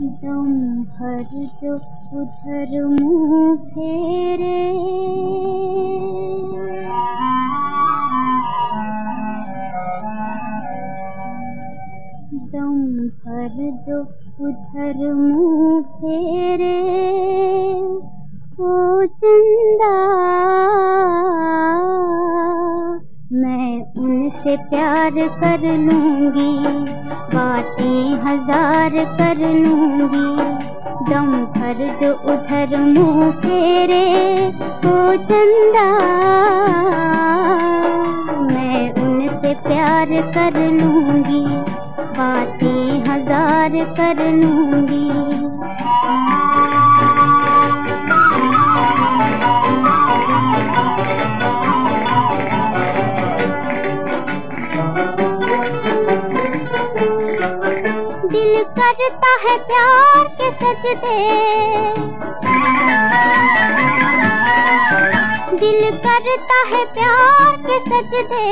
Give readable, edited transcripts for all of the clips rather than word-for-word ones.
दम भर जो उधर मुँह फेरे, दम भर जो उधर मुँह फेरे। ओ चंदा मैं उनसे प्यार कर लूँगी, बातें हजार कर लूँगी, दम भर जो उधर मुँह फेरे। ओ चंदा मैं उनसे प्यार कर लूँगी, बातें हजार कर लूँगी। दिल करता है प्यार के सजदे, दिल करता है प्यार के सजदे,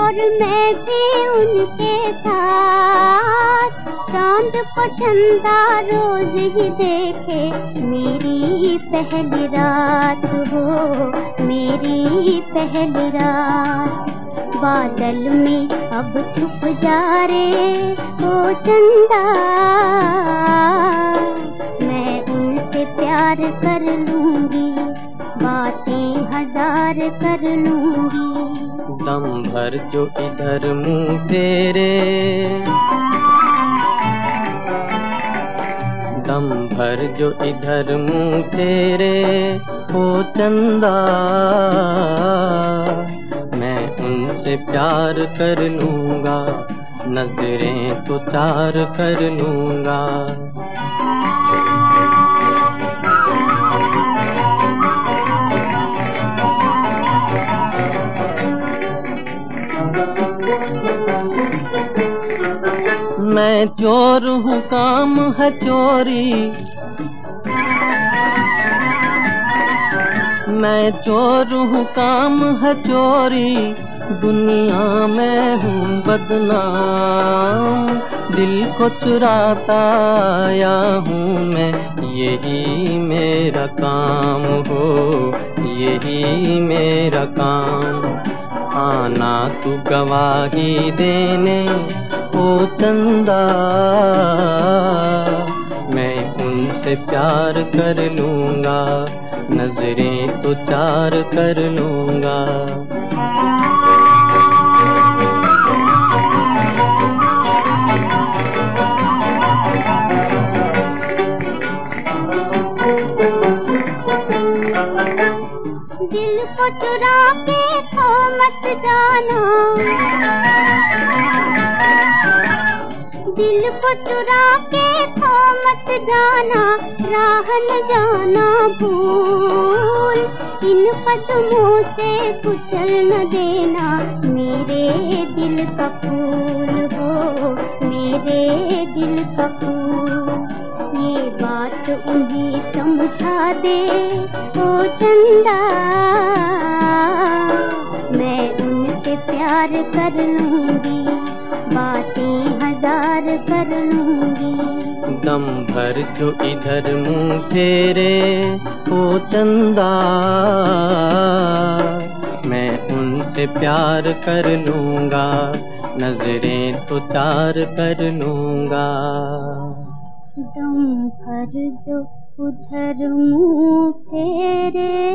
और मैं भी उनके साथ। चांद को चंदा रोज ही देखे मेरी पहली रात हो, मेरी पहली रात। बादल में अब छुप जा रे ओ चंदा, मैं उनसे प्यार कर लूँगी, बातें हजार कर लूँगी। दम भर जो इधर मुँह फेरे, दम भर जो इधर मुँह फेरे। ओ चंदा से प्यार कर लूँगा, नजरें तो तार कर लूँगा। मैं चोर हूँ, काम है चोरी, मैं चोर हूँ, काम है चोरी। दुनिया में हूँ बदनाम, दिल को चुराता आया हूँ मैं, यही मेरा काम हो, यही मेरा काम। आना तू गवाही देने ओ चंदा, मैं उनसे प्यार कर लूँगा, नजरें तो चार कर लूँगा। दिल को चुरा के खो मत जाना, दिल को चुरा के खो मत जाना, राह न जाना भूल, इन कदमों से कुचल न देना मेरे दिल का फूल हो, मेरे दिल का फूल। ये बात उन्हें समझा दे ओ चंदा, मैं उनसे प्यार कर लूँगी, बातें हजार कर लूँगी। दम भर जो इधर मुँह फेरे ओ चंदा, मैं उनसे प्यार कर लूँगा, नजरें तो तार कर लूँगा। दम भर जो उधर मुँह फेरे।